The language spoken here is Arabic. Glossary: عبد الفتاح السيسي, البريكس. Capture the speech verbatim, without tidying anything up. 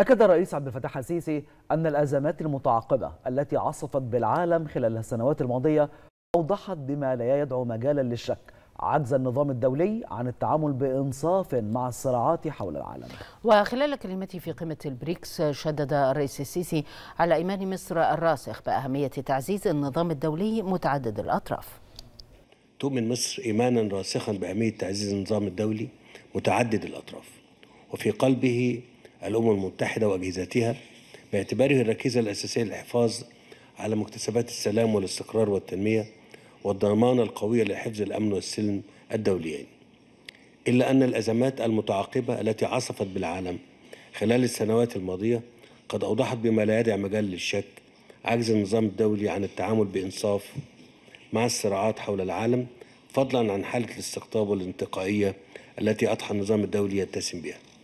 أكد الرئيس عبد الفتاح السيسي أن الأزمات المتعاقبة التي عصفت بالعالم خلال السنوات الماضية أوضحت بما لا يدعو مجالا للشك عجز النظام الدولي عن التعامل بإنصاف مع الصراعات حول العالم. وخلال كلمته في قمة البريكس شدد الرئيس السيسي على إيمان مصر الراسخ بأهمية تعزيز النظام الدولي متعدد الأطراف. تؤمن مصر إيمانا راسخا بأهمية تعزيز النظام الدولي متعدد الأطراف وفي قلبه الأمم المتحدة وأجهزتها باعتباره الركيزة الأساسية للحفاظ على مكتسبات السلام والاستقرار والتنمية والضمانة القوية لحفظ الأمن والسلم الدوليين. إلا أن الأزمات المتعاقبة التي عصفت بالعالم خلال السنوات الماضية قد أوضحت بما لا يدع مجال للشك عجز النظام الدولي عن التعامل بإنصاف مع الصراعات حول العالم، فضلا عن حالة الاستقطاب والانتقائية التي أضحى النظام الدولي يتسم بها.